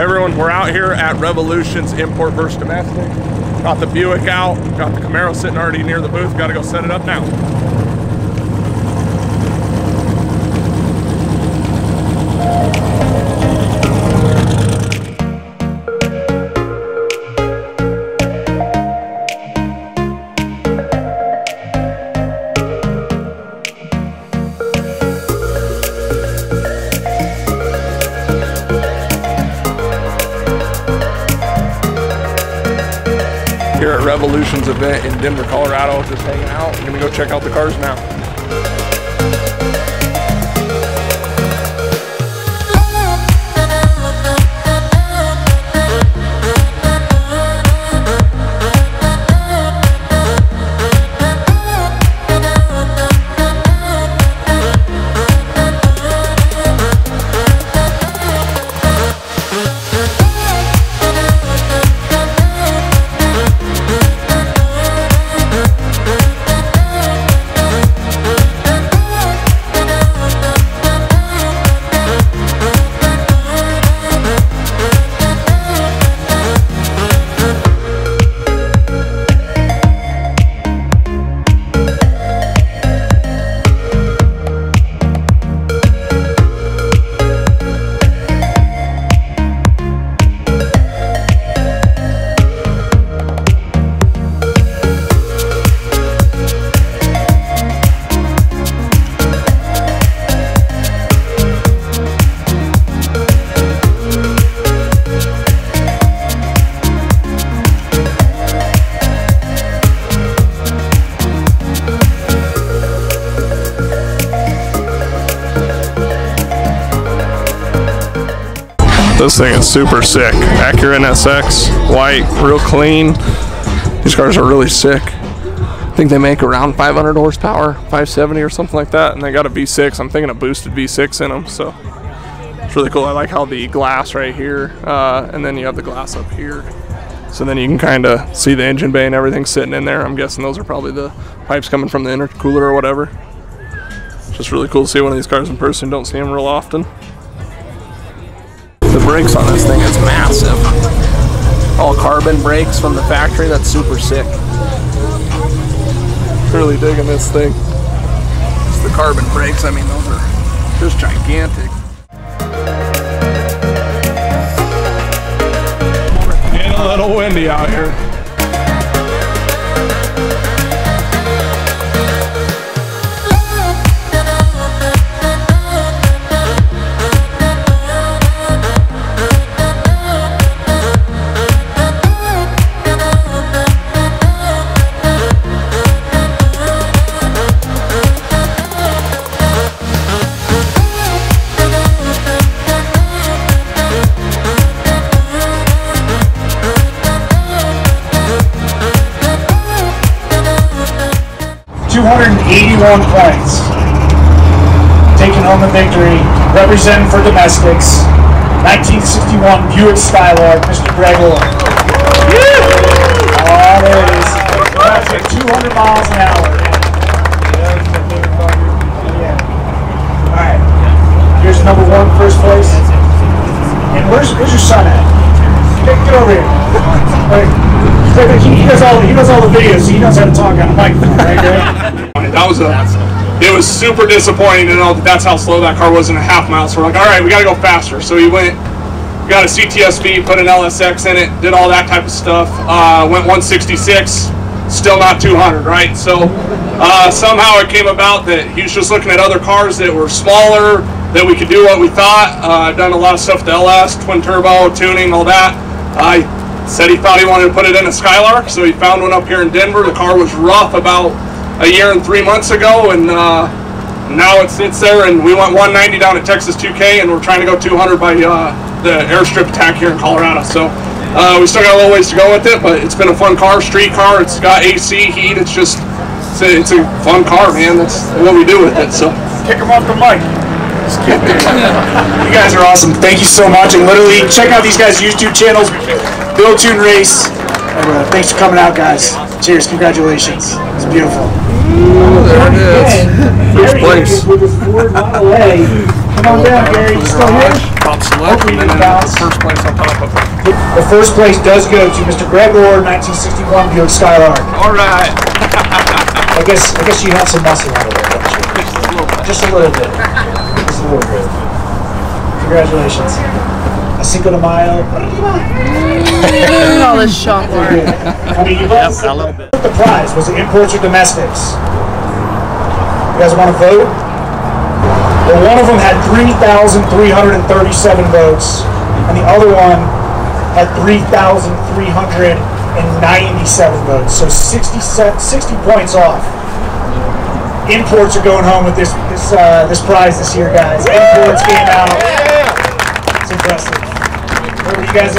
Everyone, we're out here at Revolution's Import vs. Domestic. Got the Buick out, got the Camaro sitting already near the booth. Gotta go set it up now. Here at Revolution's event in Denver, Colorado, just hanging out. We're gonna go check out the cars now. This thing is super sick. Acura NSX, white, real clean. These cars are really sick. I think they make around 500 horsepower, 570 or something like that, and they got a V6. I'm thinking a boosted V6 in them, so it's really cool. I like how the glass right here, and then you have the glass up here. So then you can kind of see the engine bay and everything sitting in there. I'm guessing those are probably the pipes coming from the intercooler or whatever. It's just really cool to see one of these cars in person. Don't see them real often. The brakes on this thing is massive. All carbon brakes from the factory. That's super sick. Really digging this thing. It's the carbon brakes. I mean, those are just gigantic. Getting a little windy out here. points, taking home the victory, representing for domestics, 1961 Buick Skylark, Mr. Greg Lloyd. Oh, there it is. That's at 200 miles an hour. All right, here's number one, first place. And where's your son at? Get over here. He does all the videos, so he knows how to talk on a microphone, right there. It was super disappointing to know that that's how slow that car was in a half mile. So we're like, all right, we got to go faster. So we got a CTSV, put an LSX in it, did all that type of stuff. Went 166, still not 200, right? So somehow it came about that he was just looking at other cars that were smaller, that we could do what we thought. Done a lot of stuff to LS, twin turbo, tuning, all that. I said he thought he wanted to put it in a Skylark, so he found one up here in Denver. The car was rough about a year and 3 months ago, and now it sits there, and we went 190 down at Texas 2K, and we're trying to go 200 by the airstrip attack here in Colorado. So we still got a little ways to go with it, but it's been a fun car, street car. It's got AC, heat. It's just, it's a fun car, man. That's what we do with it. So kick them off the mic. You guys are awesome. Thank you so much, and literally check out these guys' YouTube channels, Build Tune Race. Thanks for coming out, guys. Cheers, congratulations. It's beautiful. Ooh, there it is. First place. Come on down, Gary. You still here? Top selection. First place on top. The first place does go to Mr. Greg Orr, 1961 Buick Skylark. All right. I guess you had some muscle out of there, don't you? Just a little bit. Congratulations. A Cinco de Mayo. All this shot work. I mean, you yep, I love it. The prize was it imports or domestics? You guys want to vote? Well, one of them had 3,337 votes, and the other one had 3,397 votes. So 60 points off. Imports are going home with this prize this year, guys. Imports came out. It's impressive. You guys,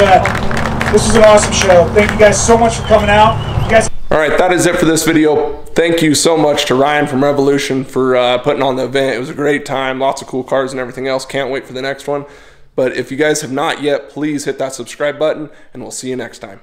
this was an awesome show. Thank you guys so much for coming out. You guys. All right, that is it for this video. Thank you so much to Ryan from Revvolution for putting on the event. It was a great time, lots of cool cars and everything else. Can't wait for the next one. But if you guys have not yet, please hit that subscribe button, and we'll see you next time.